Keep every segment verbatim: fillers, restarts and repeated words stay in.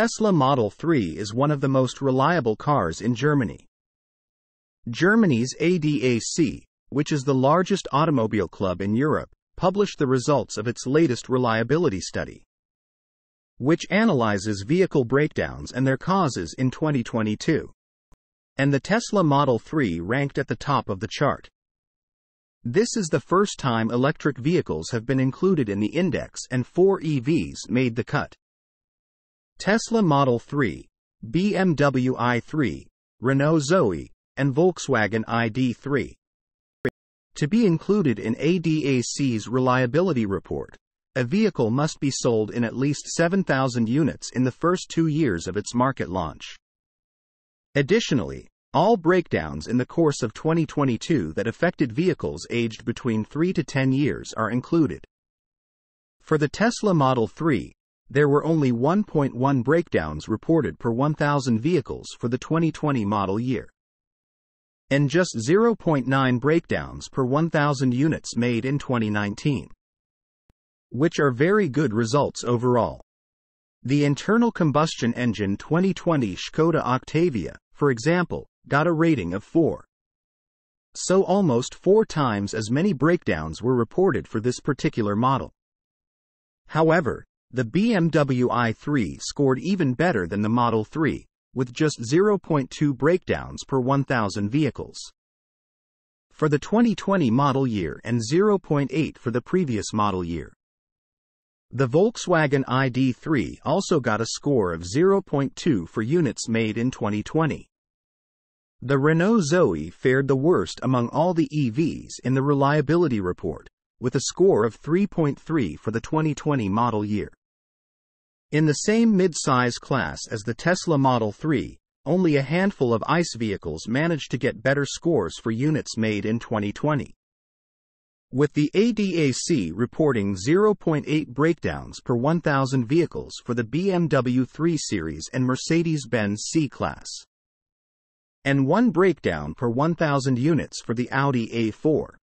Tesla Model three is one of the most reliable cars in Germany. Germany's A D A C, which is the largest automobile club in Europe, published the results of its latest reliability study, which analyzes vehicle breakdowns and their causes in twenty twenty-two. And the Tesla Model three ranked at the top of the chart. This is the first time electric vehicles have been included in the index, and four E Vs made the cut. Tesla Model three, B M W i three, Renault Zoe, and Volkswagen I D three. To be included in A D A C's reliability report, a vehicle must be sold in at least seven thousand units in the first two years of its market launch. Additionally, all breakdowns in the course of twenty twenty-two that affected vehicles aged between three to ten years are included. For the Tesla Model three, there were only one point one breakdowns reported per one thousand vehicles for the twenty twenty model year, and just zero point nine breakdowns per one thousand units made in twenty nineteen, which are very good results overall. The internal combustion engine twenty twenty Škoda Octavia, for example, got a rating of four. So almost four times as many breakdowns were reported for this particular model. However, the B M W i three scored even better than the Model three, with just zero point two breakdowns per one thousand vehicles for the twenty twenty model year and zero point eight for the previous model year. The Volkswagen I D three also got a score of zero point two for units made in twenty twenty. The Renault Zoe fared the worst among all the E Vs in the reliability report, with a score of three point three for the twenty twenty model year. In the same mid-size class as the Tesla Model three, only a handful of ICE vehicles managed to get better scores for units made in twenty twenty, with the A D A C reporting zero point eight breakdowns per one thousand vehicles for the B M W three Series and Mercedes-Benz C-Class, and one breakdown per one thousand units for the Audi A four.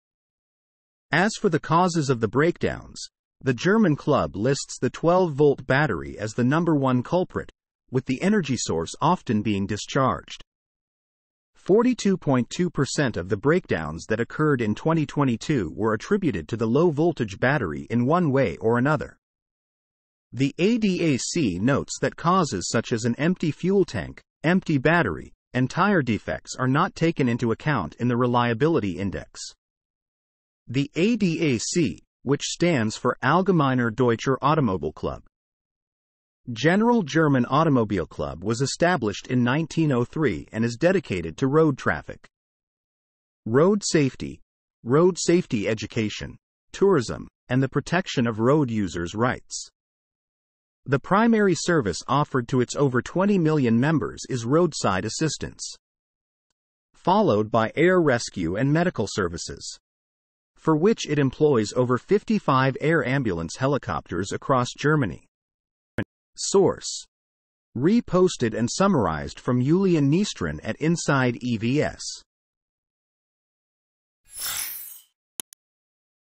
As for the causes of the breakdowns, the German club lists the twelve volt battery as the number one culprit, with the energy source often being discharged. forty-two point two percent of the breakdowns that occurred in twenty twenty-two were attributed to the low-voltage battery in one way or another. The A D A C notes that causes such as an empty fuel tank, empty battery, and tire defects are not taken into account in the reliability index. The A D A C, which stands for Allgemeiner Deutscher Automobilclub, General German Automobile Club, was established in nineteen oh three and is dedicated to road traffic, road safety, road safety education, tourism, and the protection of road users' rights. The primary service offered to its over twenty million members is roadside assistance, followed by air rescue and medical services, for which it employs over fifty-five air ambulance helicopters across Germany. Source: reposted and summarized from Julian Niestrin at Inside E V S.